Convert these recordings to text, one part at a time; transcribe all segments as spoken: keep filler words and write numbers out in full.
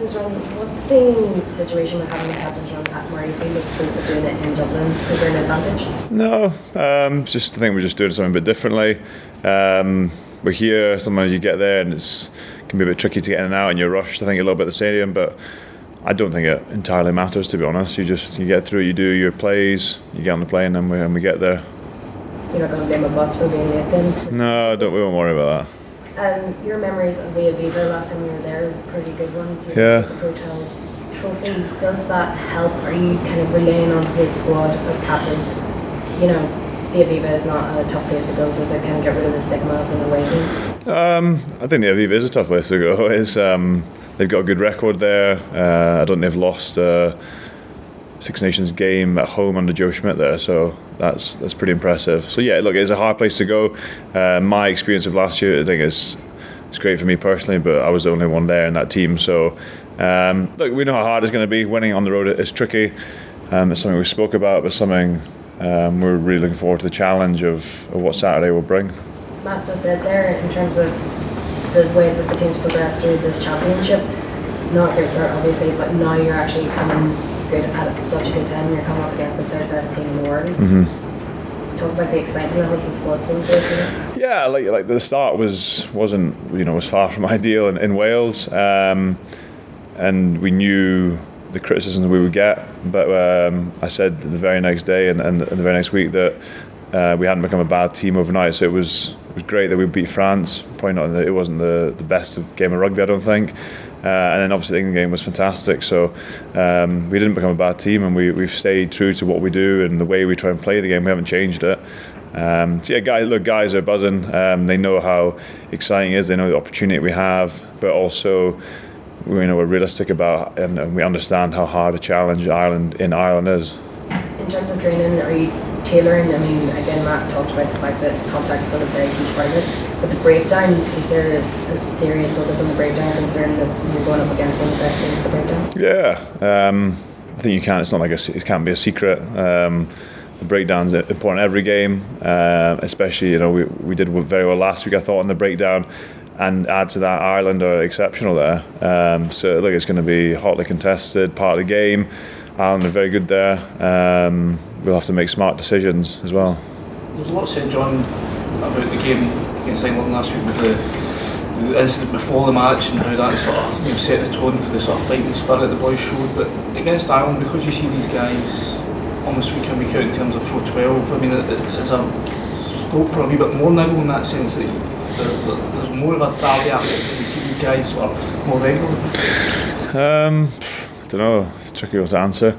captain's run, what's the situation with having a captain's run at Murrayfield as opposed to doing it in Dublin? Is there an advantage? No, um, just I think we're just doing something a bit differently. Um, we're here, sometimes you get there and it's can be a bit tricky to get in and out and you're rushed, I think, a little bit at the stadium, but I don't think it entirely matters, to be honest. You just you get through, you do your plays, you get on the plane and we, and we get there. You're not going to blame a bus for being late then? No, don't, we won't worry about that. Um, your memories of the Aviva last time you were there were pretty good ones. You yeah. The Pro twelve trophy, does that help? Are you kind of relaying onto the squad as captain? You know, the Aviva is not a tough place to go. Does it kind of get rid of the stigma of an away game? Um, I think the Aviva is a tough place to go. It's, um, they've got a good record there. Uh, I don't think they've lost a Six Nations game at home under Joe Schmidt there, so that's that's pretty impressive. So yeah, look, it's a hard place to go. Uh, my experience of last year, I think it's it's great for me personally, but I was the only one there in that team. So um, look, we know how hard it's going to be. Winning on the road is tricky. Um, it's something we spoke about, but something um, we're really looking forward to the challenge of, of what Saturday will bring. Matt just said there in terms of the way that the teams progressed through this championship, not a great start obviously, but now you're actually coming good at such a good time. You're coming up against the third best team in the world. Mm-hmm. Talk about the excitement levels the squad's going through. Yeah, like like the start was wasn't you know was far from ideal in, in Wales, um, and we knew the criticism that we would get. But um, I said the very next day and, and the very next week that uh, we hadn't become a bad team overnight. So it was it was great that we beat France. Probably not. It wasn't the the best of game of rugby, I don't think. Uh, and then obviously the England game was fantastic, so um, we didn't become a bad team, and we, we've stayed true to what we do and the way we try and play the game. We haven't changed it. Um, so yeah, guys, look, guys are buzzing. Um, they know how exciting it is. They know the opportunity we have, but also we you know we're realistic about and, and we understand how hard a challenge Ireland in Ireland is. In terms of training, are you tailoring? I mean, again, Matt talked about the fact that contact's got a very huge part of this. But the breakdown, is there a serious focus on the breakdown considering this, you're going up against one of the best teams for the breakdown? Yeah, um, I think you can't, it's not like a, it can't be a secret. Um, the breakdown's important every game, uh, especially, you know, we, we did very well last week, I thought, on the breakdown, and add to that, Ireland are exceptional there. Um, so, look, it's going to be hotly contested, part of the game. Ireland are very good there. Um, we'll have to make smart decisions as well. There's a lot said, John, about the game against England last week, with the, the incident before the match and how that sort of you know, set the tone for the sort of fighting spirit the boys showed. But against Ireland, because you see these guys almost week in week out in terms of Pro twelve, I mean, there's a scope for a wee bit more niggle in that sense. That there, there's more of a derby atmosphere. You see these guys sort of more regularly. Um, I don't know. It's a tricky one to answer.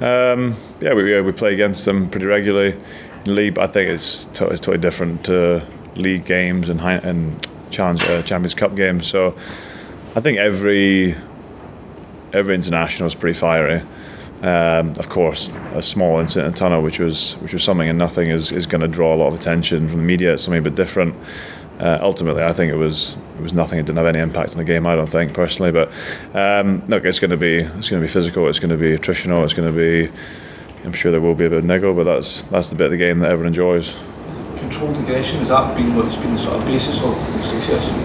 Um, yeah, we yeah, we play against them pretty regularly. In league, I think it's t it's totally different to league games and, high, and challenge, uh, Champions Cup games. So I think every every international is pretty fiery. Um, of course, a small incident in Tunnel, which was which was something and nothing, is is going to draw a lot of attention from the media. It's something a bit different. Uh, ultimately, I think it was it was nothing. It didn't have any impact on the game, I don't think personally. But um, look, it's going to be it's going to be physical. It's going to be attritional. It's going to be. I'm sure there will be a bit of niggle, but that's that's the bit of the game that everyone enjoys. Controlled aggression, has that been what's been the sort of basis of success in,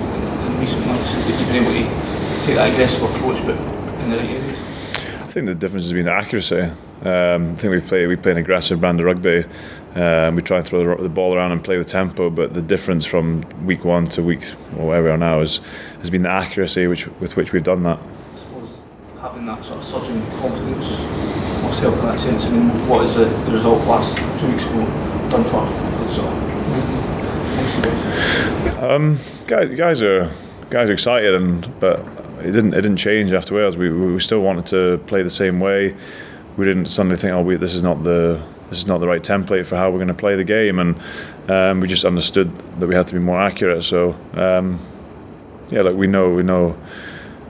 in recent months, is that you've been able to take that aggressive approach but in the right areas? I think the difference has been the accuracy. Um, I think we play we play an aggressive brand of rugby. Um, we try and throw the, the ball around and play with tempo, but the difference from week one to week or where we are now is, has been the accuracy which, with which we've done that. I suppose having that sort of surging confidence must help in that sense. I mean, what is the, the result last two weeks ago done for, for the sort of Um, guys, guys are guys are excited, and but it didn't it didn't change after Wales. We we still wanted to play the same way. We didn't suddenly think, oh, we, this is not the this is not the right template for how we're going to play the game, and um, we just understood that we had to be more accurate. So um, yeah, like we know we know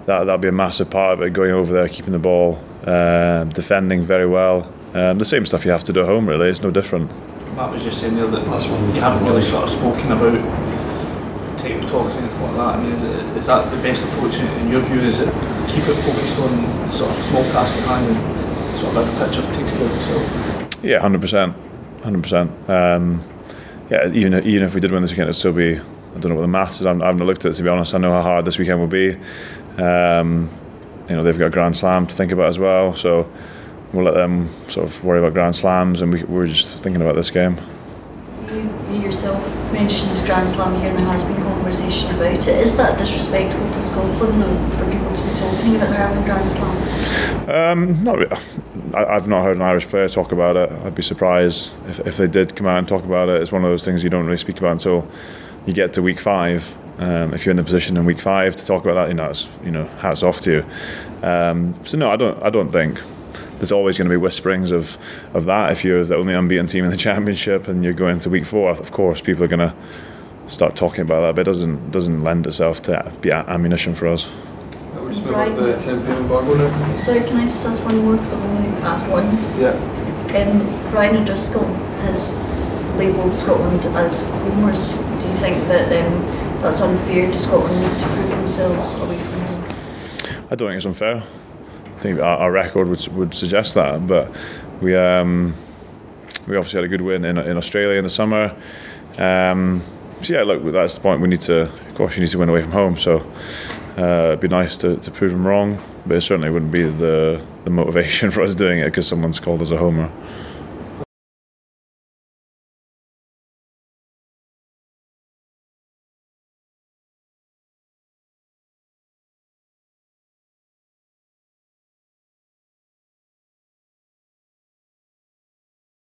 that that'll be a massive part of it. Going over there, keeping the ball, uh, defending very well. Um, the same stuff you have to do at home, really. It's no different. Matt was just saying there that you haven't really sort of spoken about table talk or anything like that. I mean, is, it, is that the best approach in your view? Is it keep it focused on sort of small task at hand and sort of like a picture takes care of itself? Yeah, one hundred percent. one hundred percent. Um, yeah, even, even if we did win this weekend, it'd still be, I don't know what the maths is. I haven't looked at it, to be honest. I know how hard this weekend will be. Um, you know, they've got a Grand Slam to think about as well, so we'll let them sort of worry about Grand Slams, and we, we're just thinking about this game. You, you yourself mentioned Grand Slam here, and there has been conversation about it. Is that disrespectful to Scotland, though, for people to be talking about their own Grand Slam? Um, not really. I, I've not heard an Irish player talk about it. I'd be surprised if, if they did come out and talk about it. It's one of those things you don't really speak about until you get to week five. Um, if you're in the position in week five to talk about that, you know, it's, you know, hats off to you. Um, so no, I don't. I don't think. There's always going to be whisperings of, of that. If you're the only unbeaten team in the championship and you're going to week four, of course people are going to start talking about that. But it doesn't doesn't lend itself to be ammunition for us. We just about the ten P M embargo now. Sorry, can I just ask one more? Because I've only asked one. Yeah. Um, Brian O'Driscoll has labelled Scotland as homers. Do you think that um, that's unfair? Do Scotland need to prove themselves away from home? I don't think it's unfair. I think our, our record would would suggest that, but we um, we obviously had a good win in in Australia in the summer. Um, so yeah, look, that's the point. We need to, of course, you need to win away from home. So uh, it'd be nice to, to prove them wrong, but it certainly wouldn't be the the motivation for us doing it because someone's called us a homer.